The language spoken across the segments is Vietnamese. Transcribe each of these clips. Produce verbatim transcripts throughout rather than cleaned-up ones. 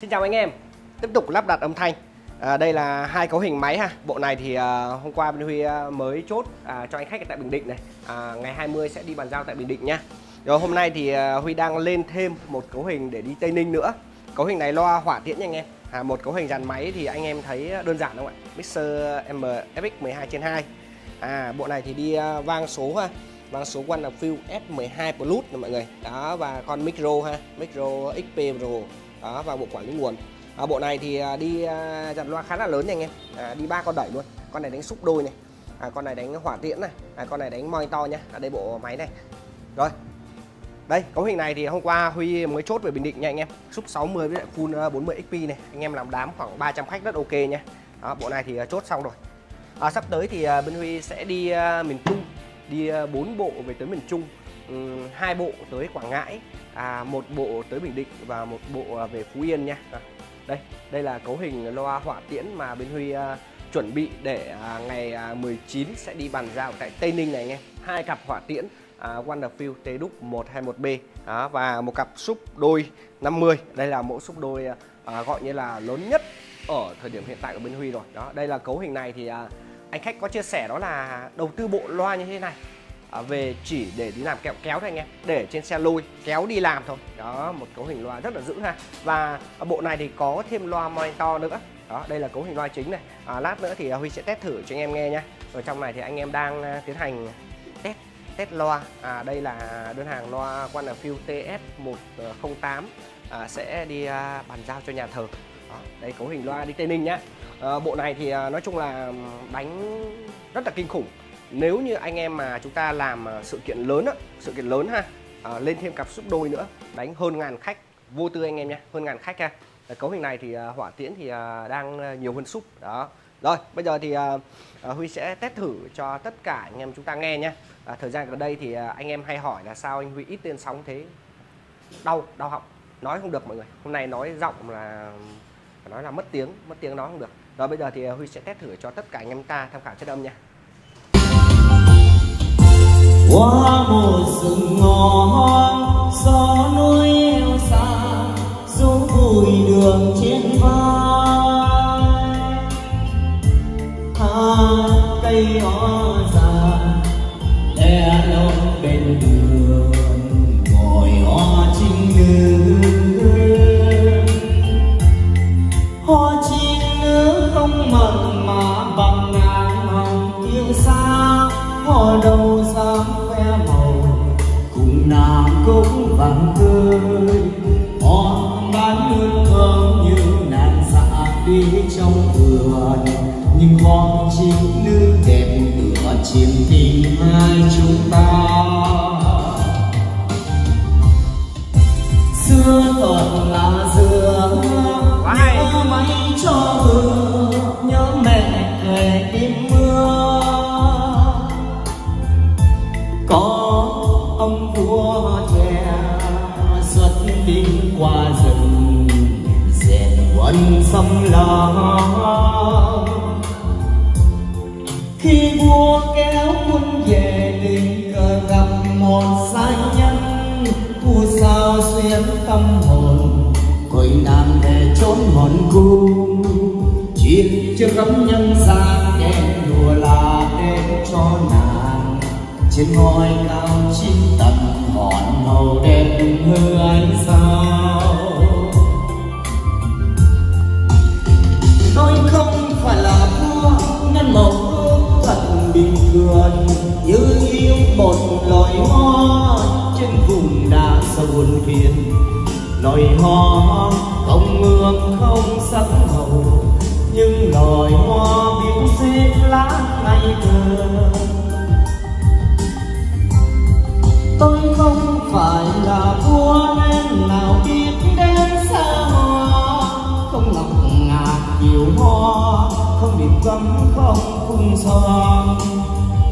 Xin chào anh em, tiếp tục lắp đặt âm thanh. à, Đây là hai cấu hình máy ha. Bộ này thì à, hôm qua bên Huy à, mới chốt à, cho anh khách tại Bình Định này. à, Ngày hai mươi sẽ đi bàn giao tại Bình Định nha. Rồi hôm nay thì à, Huy đang lên thêm một cấu hình để đi Tây Ninh nữa. Cấu hình này loa hỏa tiễn nha anh em. à, Một cấu hình dàn máy thì anh em thấy đơn giản đúng không ạ? Mixer em ép ích mười hai trên hai. à, Bộ này thì đi à, vang số ha. Vang số Wonderfell ét mười hai Plus nè mọi người. Đó, và con Micro ha, Micro ích pê Pro. Đó, và bộ quản lý nguồn. à, Bộ này thì đi à, dàn loa khá là lớn nha anh em. à, Đi ba con đẩy luôn. Con này đánh xúc đôi này. à, Con này đánh hỏa tiễn này. à, Con này đánh monitor nha. à, Đây bộ máy này. Rồi. Đây cấu hình này thì hôm qua Huy mới chốt về Bình Định nha anh em. Xúc sáu mươi với lại full bốn mươi XP này. Anh em làm đám khoảng ba trăm khách rất ok nha. Đó, bộ này thì chốt xong rồi. à, Sắp tới thì bên Huy sẽ đi à, miền Trung. Đi à, bốn bộ về tới miền Trung, hai bộ tới Quảng Ngãi, à, một bộ tới Bình Định và một bộ về Phú Yên nha. à, đây đây là cấu hình loa hỏa tiễn mà bên Huy à, chuẩn bị để à, ngày à, mười chín sẽ đi bàn giao tại Tây Ninh này anh em. Hai cặp hỏa tiễn à, Wonderfell T-Duc một hai một B à, và một cặp súp đôi năm mươi. Đây là mẫu súp đôi à, gọi như là lớn nhất ở thời điểm hiện tại của bên Huy rồi. Đó, đây là cấu hình này thì à, anh khách có chia sẻ đó là đầu tư bộ loa như thế này À, về chỉ để đi làm kẹo kéo thôi anh em, để trên xe lôi kéo đi làm thôi. Đó, một cấu hình loa rất là dữ ha. Và bộ này thì có thêm loa monitor nữa. Đó, đây là cấu hình loa chính này. à, Lát nữa thì Huy sẽ test thử cho anh em nghe nha. Ở trong này thì anh em đang tiến hành test test loa. à, Đây là đơn hàng loa Wonderfell tê ét một không tám à, sẽ đi à, bàn giao cho nhà thờ. Đó, đây cấu hình loa đi Tây Ninh nhá. à, Bộ này thì à, nói chung là đánh rất là kinh khủng. Nếu như anh em mà chúng ta làm sự kiện lớn á, sự kiện lớn ha, à, lên thêm cặp súp đôi nữa, đánh hơn ngàn khách vô tư anh em nha, hơn ngàn khách ha. Cấu hình này thì à, hỏa tiễn thì à, đang nhiều hơn súp đó. Rồi bây giờ thì à, Huy sẽ test thử cho tất cả anh em chúng ta nghe nhé. à, Thời gian gần đây thì à, anh em hay hỏi là sao anh Huy ít lên sóng thế, đau đau họng, nói không được mọi người. Hôm nay nói giọng là nói là mất tiếng, mất tiếng nói không được. Rồi bây giờ thì à, Huy sẽ test thử cho tất cả anh em ta tham khảo chất âm nha. Qua một rừng ngõ gió núi eo xa, gió bụi đường trên vai. Tha cây ó già đè lông bên đường, ngồi ó chính nữ. Ó chính nữ không mặn mà bằng ngàn hồng yêu xa. Họ đâu dám nàng cũng vàng tươi, họ bán hương thơm như nàng dạ đi trong vườn, nhưng họ chỉ nữ đẹp tựa chiêm tình hai chúng ta. Xưa còn là dừa nhớ máy cho vừa, nhớ mẹ về đêm mưa. Có ông vua trẻ xuất binh qua rừng, rèn quân xâm lăng. Khi vua kéo quân về đình cờ gặp một giai nhân, thu sao xuyên tâm hồn cõi nàng để trốn hồn cung. Chuyện chưa cấm nhân gian đen đùa là đen cho nàng. Trên ngôi cao chín tầng ngọn màu đẹp như ánh sao. Tôi không phải là vua nên màu hương thật bình thường, như yêu một loài hoa trên vùng đá sâu buồn phiền. Loài hoa không ngược không sắc màu, nhưng loài hoa biết xếp lá ngày thơ. Tôi không phải là vua nên nào biết đến xa hoa, không ngọc ngạc nhiều hoa, không bị cấm không cung son.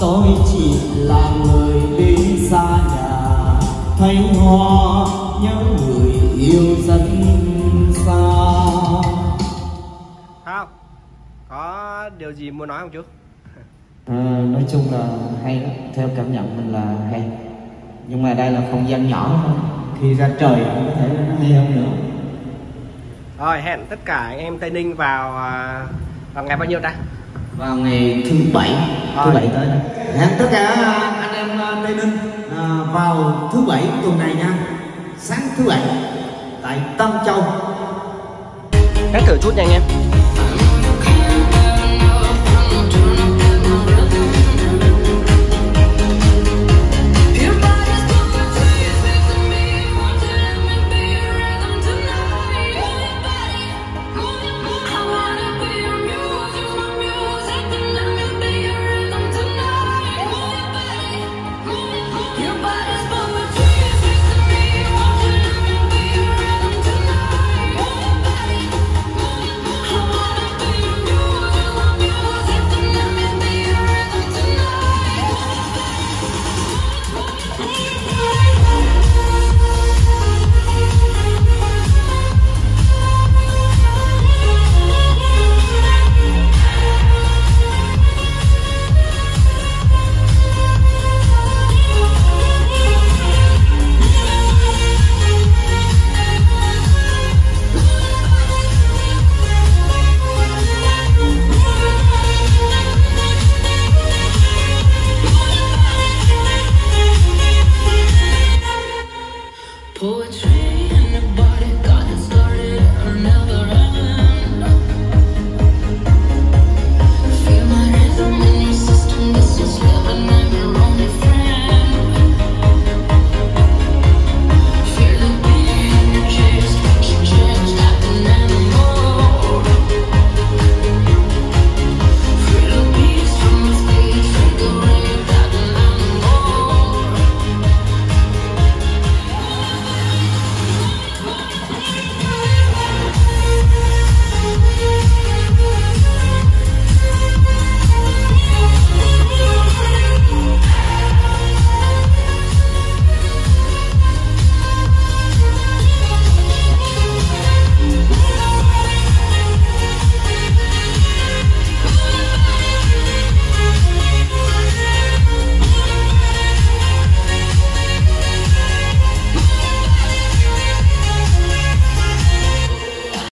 Tôi chỉ là người đi xa nhà, thấy hoa nhớ người yêu dân xa. Không, có điều gì muốn nói không chú? À, nói chung là hay lắm, theo cảm nhận mình là hay. Nhưng mà đây là không gian nhỏ thôi, khi ra trời có thể nó hay hơn nữa. Rồi, hẹn tất cả anh em Tây Ninh vào vào ngày bao nhiêu ta? Vào ngày thứ bảy, thứ bảy tới. Hẹn tất cả anh em Tây Ninh vào thứ bảy tuần này nha, sáng thứ bảy tại Tân Châu. Hãy thử chút nha anh em.